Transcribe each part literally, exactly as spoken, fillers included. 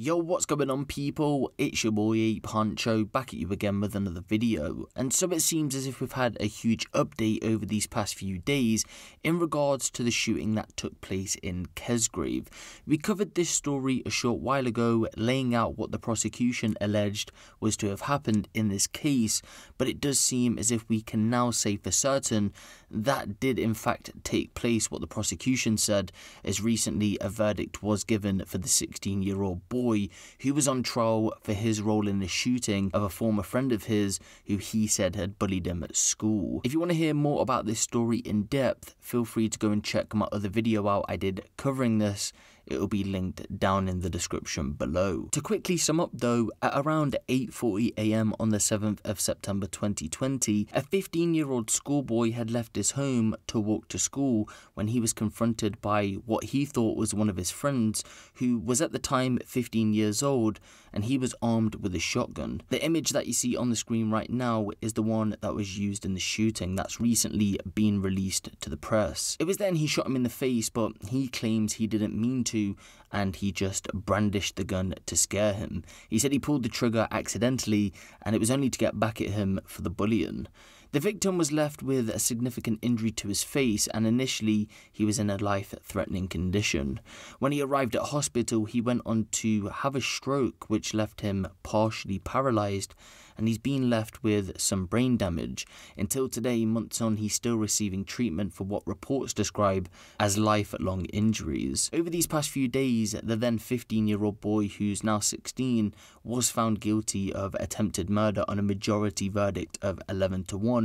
Yo, what's going on people? It's your boy Ape Huncho back at you again with another video, and so it seems as if we've had a huge update over these past few days in regards to the shooting that took place in Kesgrave. We covered this story a short while ago, laying out what the prosecution alleged was to have happened in this case, but it does seem as if we can now say for certain that did in fact take place what the prosecution said, as recently a verdict was given for the sixteen year old boy who was on trial for his role in the shooting of a former friend of his who he said had bullied him at school. If you want to hear more about this story in depth, feel free to go and check my other video out I did covering this. It'll be linked down in the description below. To quickly sum up though, at around eight forty a m on the seventh of September twenty twenty, a fifteen year old schoolboy had left his home to walk to school when he was confronted by what he thought was one of his friends, who was at the time fifteen years old, and he was armed with a shotgun. The image that you see on the screen right now is the one that was used in the shooting that's recently been released to the press. It was then he shot him in the face, but he claims he didn't mean to, and he just brandished the gun to scare him. He said he pulled the trigger accidentally and it was only to get back at him for the bullying. The victim was left with a significant injury to his face, and initially he was in a life-threatening condition. When he arrived at hospital, he went on to have a stroke which left him partially paralysed, and he's been left with some brain damage. Until today, months on, he's still receiving treatment for what reports describe as lifelong injuries. Over these past few days, the then fifteen year old boy, who's now sixteen, was found guilty of attempted murder on a majority verdict of eleven to one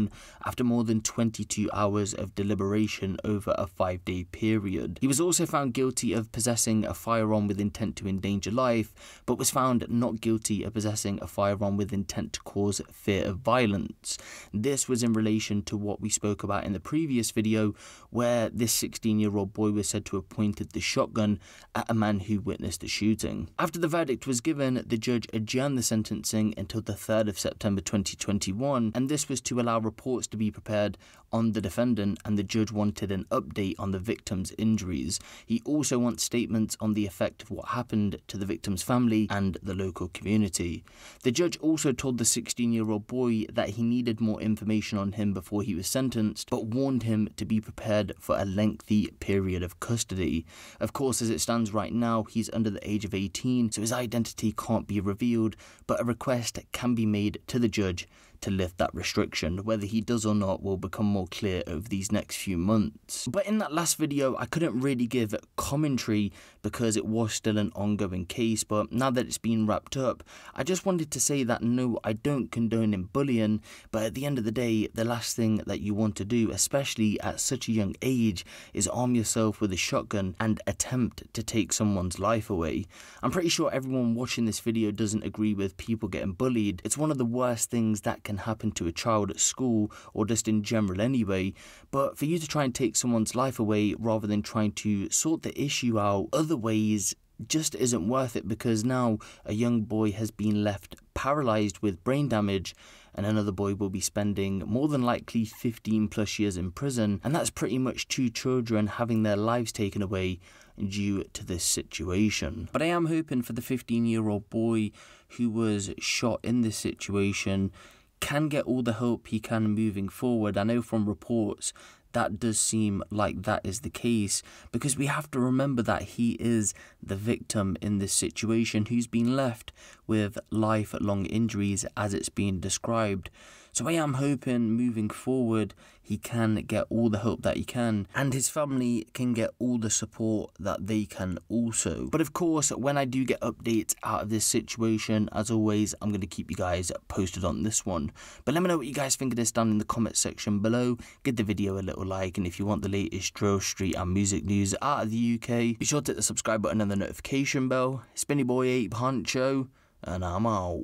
after more than twenty-two hours of deliberation over a five day period. He was also found guilty of possessing a firearm with intent to endanger life, but was found not guilty of possessing a firearm with intent to cause fear of violence. This was in relation to what we spoke about in the previous video, where this sixteen year old boy was said to have pointed the shotgun at a man who witnessed the shooting. After the verdict was given, the judge adjourned the sentencing until the third of September twenty twenty-one, and this was to allow reports to be prepared on the defendant, and the judge wanted an update on the victim's injuries. He also wants statements on the effect of what happened to the victim's family and the local community. The judge also told the the sixteen year old boy that he needed more information on him before he was sentenced, but warned him to be prepared for a lengthy period of custody. Of course, as it stands right now, he's under the age of eighteen, so his identity can't be revealed, but a request can be made to the judge to lift that restriction. Whether he does or not will become more clear over these next few months. But in that last video, I couldn't really give commentary because it was still an ongoing case, but now that it's been wrapped up, I just wanted to say that no, I don't condone in bullying, but at the end of the day, the last thing that you want to do, especially at such a young age, is arm yourself with a shotgun and attempt to take someone's life away. I'm pretty sure everyone watching this video doesn't agree with people getting bullied. It's one of the worst things that can happen to a child at school, or just in general anyway, but for you to try and take someone's life away rather than trying to sort the issue out other ways just isn't worth it, because now a young boy has been left paralysed with brain damage, and another boy will be spending more than likely fifteen plus years in prison, and that's pretty much two children having their lives taken away due to this situation. But I am hoping for the fifteen year old boy who was shot in this situation can get all the help he can moving forward. I know from reports that does seem like that is the case, because we have to remember that he is the victim in this situation who's been left with lifelong injuries as it's been described. So I am hoping moving forward he can get all the help that he can, and his family can get all the support that they can also. But of course, when I do get updates out of this situation, as always, I'm going to keep you guys posted on this one. But let me know what you guys think of this down in the comment section below. Give the video a little like, and if you want the latest drill, street and music news out of the U K, be sure to hit the subscribe button and the notification bell. It's been your boy Ape Huncho, and I'm out.